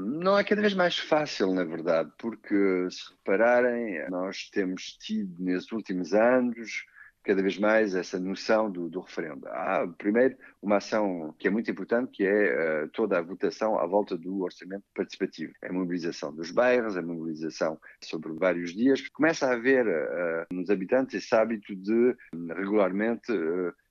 Não é cada vez mais fácil, na verdade, porque, se repararem, nós temos tido, nesses últimos anos, cada vez mais essa noção do referendo. Há, primeiro, uma ação que é muito importante, que é toda a votação à volta do orçamento participativo. A mobilização dos bairros, a mobilização sobre vários dias. Começa a haver nos habitantes esse hábito de, regularmente,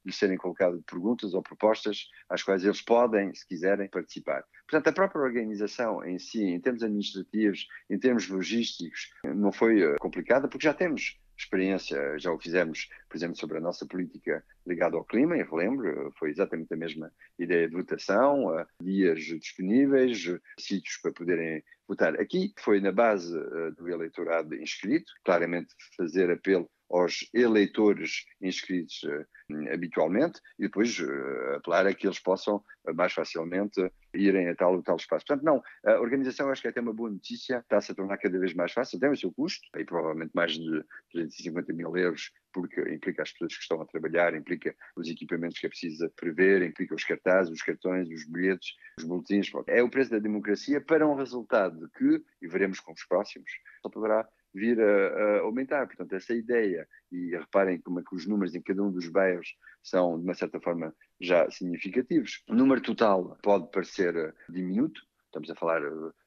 de serem colocadas perguntas ou propostas às quais eles podem, se quiserem, participar. Portanto, a própria organização em si, em termos administrativos, em termos logísticos, não foi complicada, porque já temos experiência, já o fizemos, por exemplo, sobre a nossa política ligada ao clima, eu lembro, foi exatamente a mesma ideia de votação, dias disponíveis, sítios para poderem votar. Aqui foi na base do eleitorado inscrito, claramente fazer apelo aos eleitores inscritos habitualmente e depois apelar a que eles possam mais facilmente irem a tal ou tal espaço. Portanto, não, a organização, acho que é até uma boa notícia, está-se a tornar cada vez mais fácil, tem o seu custo, e provavelmente mais de 350 mil euros, porque implica as pessoas que estão a trabalhar, implica os equipamentos que é preciso prever, implica os cartazes, os cartões, os bilhetes, os boletins. É o preço da democracia para um resultado que, e veremos com os próximos, só poderá vir a aumentar. Portanto, essa ideia, e reparem como é que os números em cada um dos bairros são, de uma certa forma, já significativos. O número total pode parecer diminuto, estamos a falar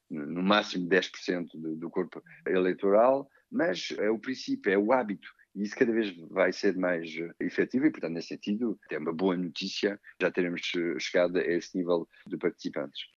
no máximo 10% do corpo eleitoral, mas é o princípio, é o hábito, e isso cada vez vai ser mais efetivo e, portanto, nesse sentido, é uma boa notícia já teremos chegado a esse nível de participantes.